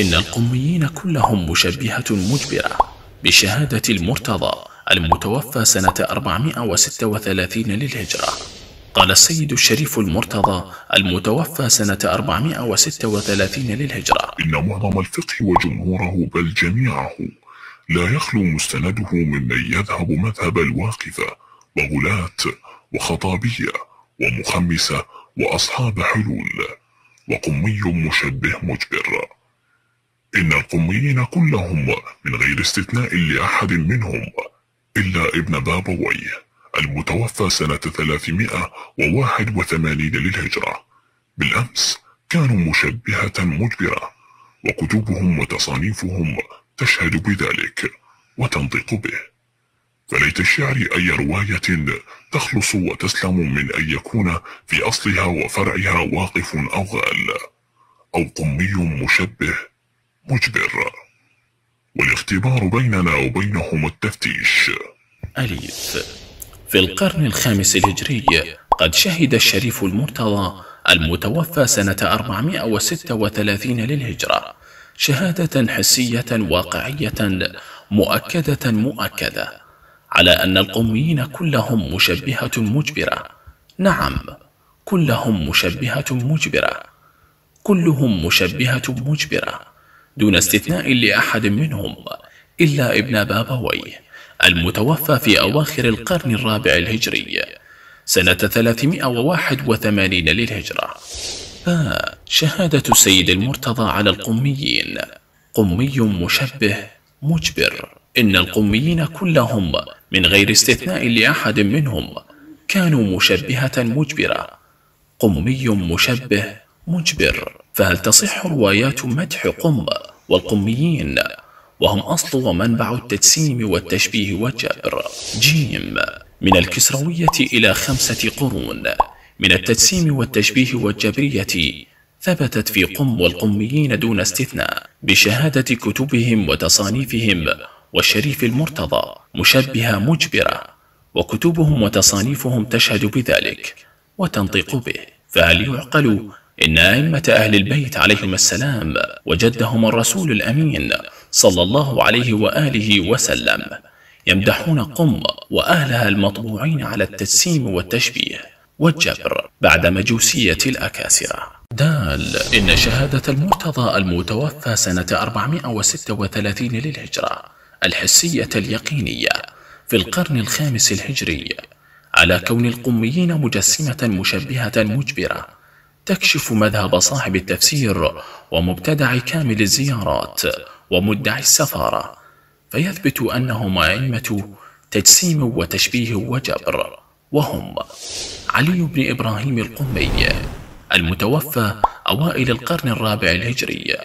إن القميين كلهم مشبهة مجبرة بشهادة المرتضى المتوفى سنة 436 للهجرة. قال السيد الشريف المرتضى المتوفى سنة 436 للهجرة: إن معظم الفقه وجمهوره بل جميعه لا يخلو مستنده ممن يذهب مذهب الواقفة وغلاة وخطابية ومخمسة وأصحاب حلول، وقمي مشبه مجبر. إن القميين كلهم من غير استثناء لأحد منهم إلا ابن بابويه المتوفى سنة 381 للهجرة بالأمس كانوا مشبهة مجبرة، وكتبهم وتصانيفهم تشهد بذلك وتنطق به، فليت الشعر أي رواية تخلص وتسلم من أن يكون في أصلها وفرعها واقف أو غال أو قمي مشبه مجبر. والاختبار بيننا وبينهم التفتيش. أليف: في القرن الخامس الهجري قد شهد الشريف المرتضى المتوفى سنة 436 للهجرة شهادة حسية واقعية مؤكدة مؤكدة على أن القميين كلهم مشبهة مجبرة. نعم، كلهم مشبهة مجبرة، كلهم مشبهة مجبرة دون استثناء لأحد منهم إلا ابن بابويه المتوفى في أواخر القرن الرابع الهجري سنة 381 للهجرة. شهادة السيد المرتضى على القميين: قمي مشبه مجبر. إن القميين كلهم من غير استثناء لأحد منهم كانوا مشبهة مجبرة، قمي مشبه مجبر. فهل تصح روايات مدح قم والقميين وهم أصل ومنبع التجسيم والتشبيه والجبر؟ جيم: من الكسروية إلى 5 قرون من التجسيم والتشبيه والجبرية ثبتت في قم والقميين دون استثناء بشهادة كتبهم وتصانيفهم والشريف المرتضى مشبهة مجبرة، وكتبهم وتصانيفهم تشهد بذلك وتنطق به. فهل يعقل إن أئمة أهل البيت عليهم السلام وجدهم الرسول الأمين صلى الله عليه وآله وسلم يمدحون قم وأهلها المطبوعين على التجسيم والتشبيه والجبر بعد مجوسية الأكاسرة؟ دال: إن شهادة المرتضى المتوفى سنة 436 للهجرة الحسية اليقينية في القرن الخامس الهجري على كون القميين مجسمة مشبهة مجبرة تكشف مذهب صاحب التفسير ومبتدع كامل الزيارات ومدعي السفارة، فيثبت أنهم أئمة تجسيم وتشبيه وجبر، وهم: علي بن إبراهيم القمي المتوفى أوائل القرن الرابع الهجري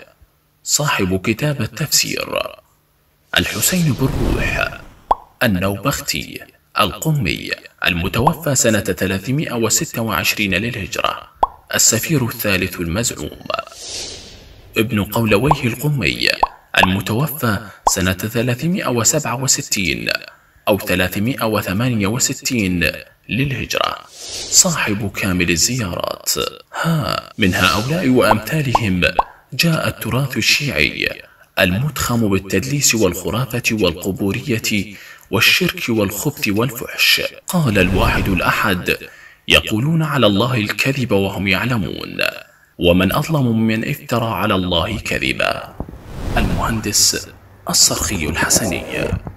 صاحب كتاب التفسير، الحسين بن روح النوبختي القمي المتوفى سنة 326 للهجرة السفير الثالث المزعوم، ابن قولويه القمي المتوفى سنة 367 أو 368 للهجرة صاحب كامل الزيارات. من هؤلاء وأمثالهم جاء التراث الشيعي المتخم بالتدليس والخرافة والقبورية والشرك والخبث والفحش. قال الواحد الأحد: يقولون على الله الكذب وهم يعلمون، ومن أظلم ممن افترى على الله كذبا. المهندس الصرخي الحسني.